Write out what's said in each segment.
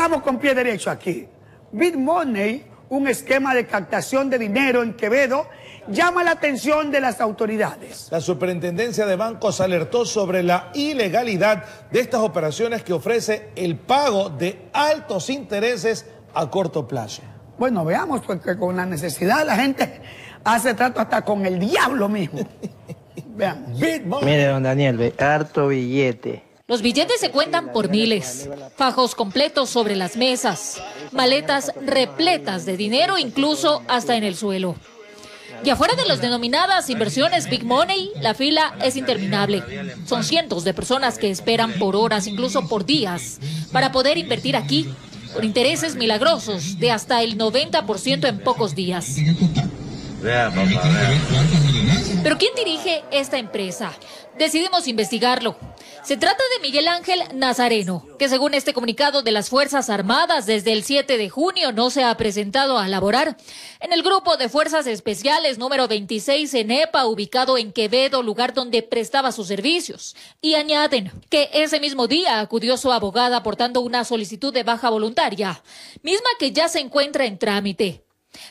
Estamos con pie derecho aquí. Bit Money, un esquema de captación de dinero en Quevedo, llama la atención de las autoridades. La Superintendencia de Bancos alertó sobre la ilegalidad de estas operaciones que ofrece el pago de altos intereses a corto plazo. Bueno, veamos, porque con la necesidad la gente hace trato hasta con el diablo mismo. Veamos. Mire, don Daniel, ve, harto billete. Los billetes se cuentan por miles, fajos completos sobre las mesas, maletas repletas de dinero incluso hasta en el suelo. Y afuera de las denominadas inversiones Big Money, la fila es interminable. Son cientos de personas que esperan por horas, incluso por días, para poder invertir aquí, con intereses milagrosos de hasta el 90% en pocos días. Pero ¿quién dirige esta empresa? Decidimos investigarlo. Se trata de Miguel Ángel Nazareno, que según este comunicado de las Fuerzas Armadas, desde el 7 de junio no se ha presentado a laborar en el grupo de Fuerzas Especiales número 26 en EPA, ubicado en Quevedo, lugar donde prestaba sus servicios. Y añaden que ese mismo día acudió su abogada aportando una solicitud de baja voluntaria, misma que ya se encuentra en trámite.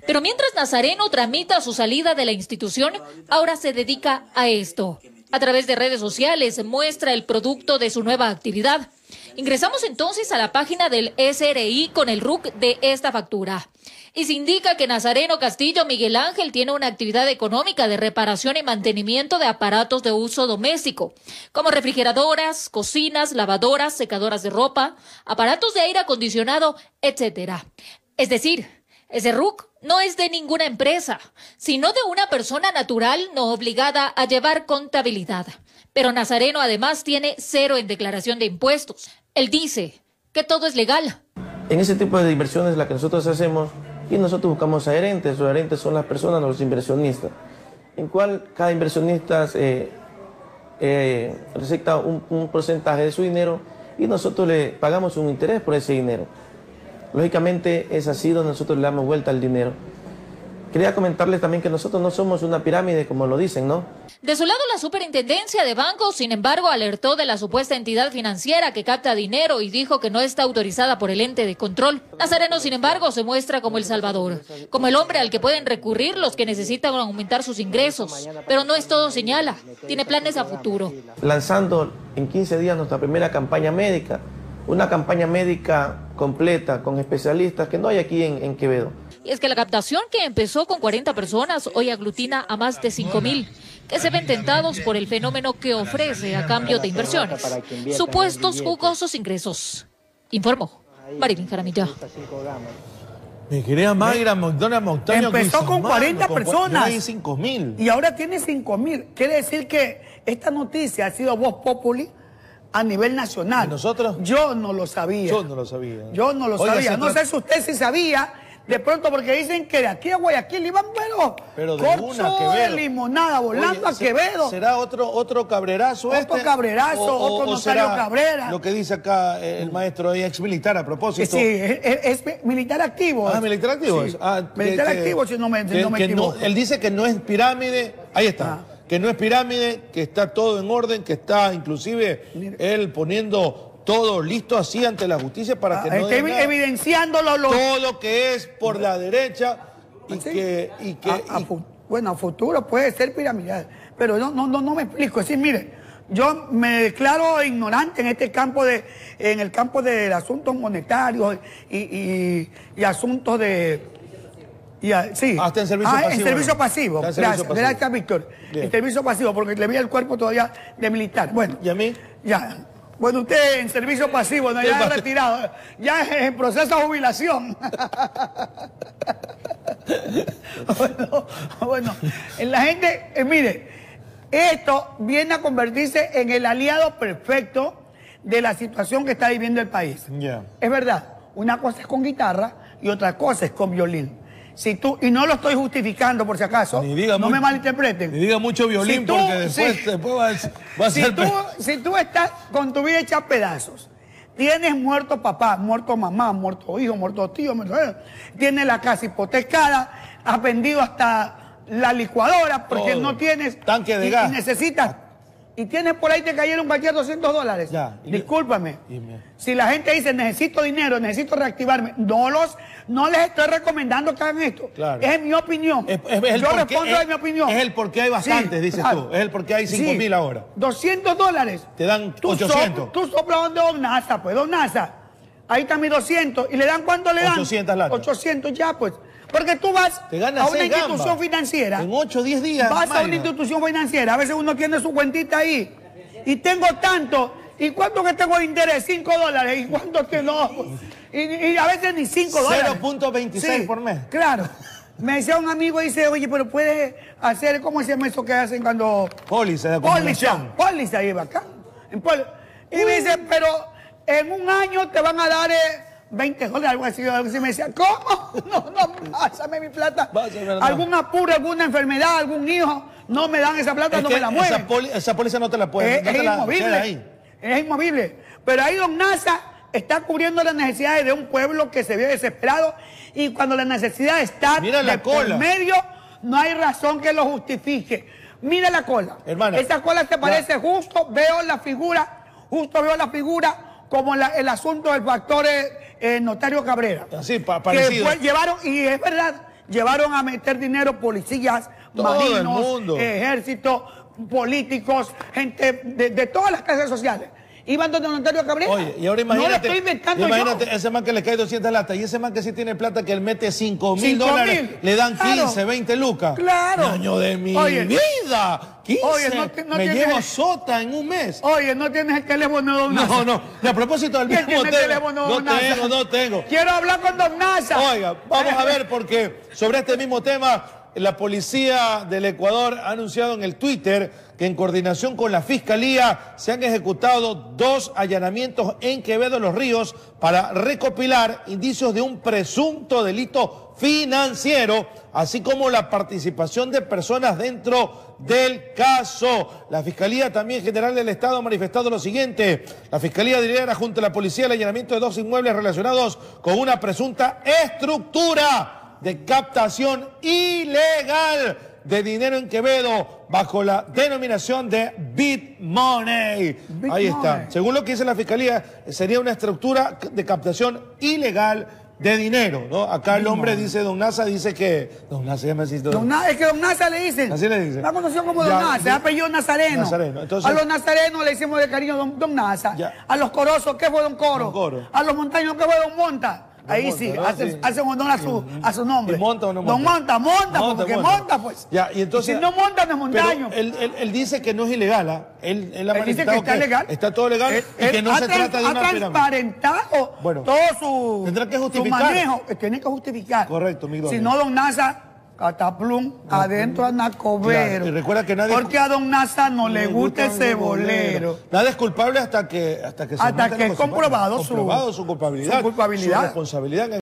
Pero mientras Nazareno tramita su salida de la institución, ahora se dedica a esto. A través de redes sociales muestra el producto de su nueva actividad. Ingresamos entonces a la página del SRI con el RUC de esta factura. Y se indica que Nazareno Castillo Miguel Ángel tiene una actividad económica de reparación y mantenimiento de aparatos de uso doméstico, como refrigeradoras, cocinas, lavadoras, secadoras de ropa, aparatos de aire acondicionado, etc. Es decir, ese RUC no es de ninguna empresa, sino de una persona natural no obligada a llevar contabilidad. Pero Nazareno además tiene cero en declaración de impuestos. Él dice que todo es legal. En ese tipo de inversiones la que nosotros hacemos, y nosotros buscamos adherentes, los adherentes son las personas, los inversionistas, en cual cada inversionista receta un porcentaje de su dinero y nosotros le pagamos un interés por ese dinero. Lógicamente es así donde nosotros le damos vuelta al dinero. Quería comentarles también que nosotros no somos una pirámide, como lo dicen, ¿no? De su lado, la Superintendencia de Bancos, sin embargo, alertó de la supuesta entidad financiera que capta dinero y dijo que no está autorizada por el ente de control. Nazareno, sin embargo, se muestra como el salvador, como el hombre al que pueden recurrir los que necesitan aumentar sus ingresos. Pero no es todo, señala. Tiene planes a futuro. Lanzando en 15 días nuestra primera campaña médica. Una campaña médica completa con especialistas que no hay aquí en Quevedo. Y es que la captación que empezó con 40 personas hoy aglutina a más de 5.000 que se ven tentados por el fenómeno que ofrece a cambio de inversiones, supuestos jugosos ingresos. Informó Marilín Jaramillo. Mi querida Mayra Montoya Montaña. Empezó con 40 personas. Y 5.000. Y ahora tiene 5.000. Quiere decir que esta noticia ha sido voz populi a nivel nacional. ¿Y nosotros? Yo no lo sabía. Yo no lo sabía. Yo no lo sabía. No sé si usted sí sabía, de pronto, porque dicen que de aquí a Guayaquil iban, pero de una Quevedo, limonada, volando. Oye, a Quevedo. ¿Será otro cabrerazo? Otro cabrerazo, otro Notario Cabrera. Lo que dice acá el maestro, ex militar a propósito. Sí, es militar activo. Ah, militar activo. Sí. Ah, militar activo, si no me equivoco. No, él dice que no es pirámide. Ahí está. Ah. Que no es pirámide, que está todo en orden, que está inclusive él poniendo todo listo así ante la justicia para que no evidenciando todo lo que es por la derecha y ¿sí? Bueno, a futuro puede ser piramidal, pero no me explico. Es decir, mire, yo me declaro ignorante en este campo en el campo de asuntos monetarios y asuntos de... sí. Hasta en servicio pasivo. En servicio pasivo. Gracias, Víctor. En servicio pasivo, porque le vi el cuerpo todavía de militar. Bueno. ¿Y a mí? Ya. Bueno, usted en servicio pasivo, no, ya es retirado. Ya es en proceso de jubilación. Bueno, la gente, mire, esto viene a convertirse en el aliado perfecto de la situación que está viviendo el país. Yeah. Es verdad, una cosa es con guitarra y otra cosa es con violín. Si tú, y no lo estoy justificando por si acaso, me malinterpreten. Ni diga mucho violín, si tú, porque después vas a ser... si tú estás con tu vida hecha pedazos, tienes muerto papá, muerto mamá, muerto hijo, muerto tío, tienes la casa hipotecada, has vendido hasta la licuadora porque todo. No tienes... Tanque de gas. Y necesitas y tienes por ahí, te cayeron cualquier $200. Ya, discúlpame. Si la gente dice, necesito dinero, necesito reactivarme, no les estoy recomendando que hagan esto. Claro. Es mi opinión. Yo respondo de mi opinión. Es el por qué hay bastantes, sí, dices tú. Es el por qué hay 5.000 ahora. $200. Te dan 800. Tú soplas donde Donasa, pues, Donasa. Ahí está mi 200. ¿Y le dan cuánto le dan? 800 latas. 800, ya, pues. Porque tú vas a una institución financiera. En 8 o 10 días. Vas a una institución financiera. A veces uno tiene su cuentita ahí. Y tengo tanto. ¿Y cuánto que tengo de interés? $5. ¿Y cuánto que no? Y a veces ni $5. 0.26 por mes. Claro. Me decía un amigo y dice, oye, pero puedes hacer, ¿cómo se llama eso que hacen cuando? Póliza de acumulación. Póliza lleva acá. Y me dice, pero en un año te van a dar... $20, algo así. Me decía, ¿cómo? No, pásame mi plata. Algún apuro, alguna enfermedad, algún hijo, no me dan esa plata, no me la mueven. Esa póliza no te la pueden. Es inmovible. Es inmovible. Pero ahí Don NASA está cubriendo las necesidades de un pueblo que se vio desesperado, y cuando la necesidad está por medio, no hay razón que lo justifique. Mira la cola. Hermana, esa cola te parece justo, veo la figura como el asunto del factor notario Cabrera. Así, parecido. Que llevaron, y es verdad, llevaron a meter dinero policías, marinos, ejército, políticos, gente de todas las clases sociales. Iban donde Notario Cabrera. Oye, y ahora imagínate. No lo estoy inventando. Imagínate ese man que le cae 200 latas. Y ese man que sí tiene plata, que él mete $5.000. Le dan 15, 20 lucas. Claro. Año de mi vida. 15. Oye, me llevo sota en un mes. Oye, no tienes el teléfono de Don Nasa. No. Y a propósito del mismo teléfono. No tengo. Quiero hablar con Don Nasa. Oiga, vamos a ver, porque sobre este mismo tema, la policía del Ecuador ha anunciado en el Twitter que en coordinación con la Fiscalía se han ejecutado 2 allanamientos en Quevedo, Los Ríos, para recopilar indicios de un presunto delito financiero, así como la participación de personas dentro del caso. La Fiscalía también General del Estado ha manifestado lo siguiente. La Fiscalía lidera junto a la policía el allanamiento de 2 inmuebles relacionados con una presunta estructura de captación ilegal de dinero en Quevedo bajo la denominación de Bit Money. Ahí está. Según lo que dice la Fiscalía, sería una estructura de captación ilegal de dinero, ¿no? Acá el hombre dice, Don NASA dice que... Don NASA ya me asiste. Es que Don NASA le dicen. Así le dicen. La conoció como Don NASA, se apellido Nazareno. Entonces, a los nazarenos le hicimos de cariño Don NASA. A los corosos, ¿qué fue Don Coro? Don Coro. A los montaños, ¿qué fue Don Monta? Ahí sí, hacen honor a su nombre. ¿Y monta o no monta? No monta, monta, pues. Ya, y entonces, si no monta, no es montaño. Pero él dice que no es ilegal, ¿ah? Él ha manifestado dice que está legal. Está todo legal y que no se trata de una pirámide. Ha transparentado todo su manejo. Tiene que justificar. Correcto, Miguel. Si no, Don NASA... Cataplum, adentro a Nacobero. Claro, y recuerda que nadie... Porque a Don NASA no le gusta ese bolero. Nada es culpable hasta que es comprobado su culpabilidad. Su responsabilidad.